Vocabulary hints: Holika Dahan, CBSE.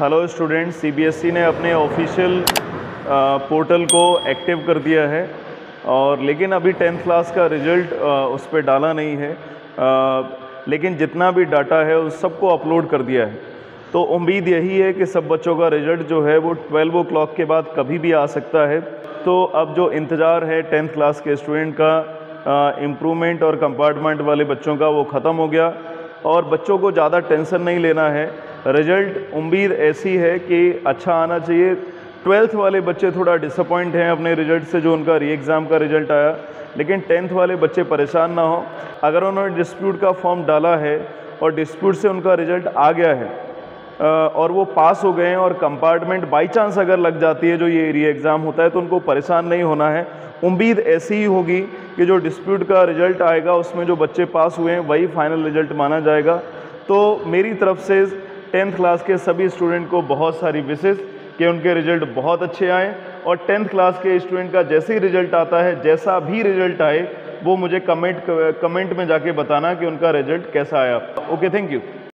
Hello students, CBSE ने अपने official portal को एक्टिव कर दिया है और लेकिन अभी 10th क्लास का रिजल्ट उस पर डाला नहीं है, लेकिन जितना भी डाटा है उस सबको अपलोड कर दिया है। तो उम्मीद यही है कि सब बच्चों का रिजल्ट जो है वो 12 o'clock के बाद कभी भी आ सकता है। तो अब जो इंतज़ार है 10th क्लास के स्टूडेंट का, इम्प्रूवमेंट और कंपार्टमेंट वाले बच्चों का, वो ख़त्म हो गया और बच्चों को ज़्यादा टेंशन नहीं लेना है। रिज़ल्ट उम्मीद ऐसी है कि अच्छा आना चाहिए। 12th वाले बच्चे थोड़ा डिसअपॉइंट हैं अपने रिज़ल्ट से जो उनका री एग्ज़ाम का रिज़ल्ट आया, लेकिन 10th वाले बच्चे परेशान ना हो। अगर उन्होंने डिस्प्यूट का फॉर्म डाला है और डिस्प्यूट से उनका रिज़ल्ट आ गया है और वो पास हो गए हैं और कंपार्टमेंट बाई चांस अगर लग जाती है जो ये री एग्ज़ाम होता है, तो उनको परेशान नहीं होना है। उम्मीद ऐसी ही होगी कि जो डिस्प्यूट का रिज़ल्ट आएगा उसमें जो बच्चे पास हुए हैं वही फ़ाइनल रिज़ल्ट माना जाएगा। तो मेरी तरफ से 10th क्लास के सभी स्टूडेंट को बहुत सारी विशेष कि उनके रिज़ल्ट बहुत अच्छे आएँ और 10th क्लास के स्टूडेंट का जैसे ही रिज़ल्ट आता है, जैसा भी रिज़ल्ट आए, वो मुझे कमेंट में जाके बताना कि उनका रिज़ल्ट कैसा आया। Okay, thank you.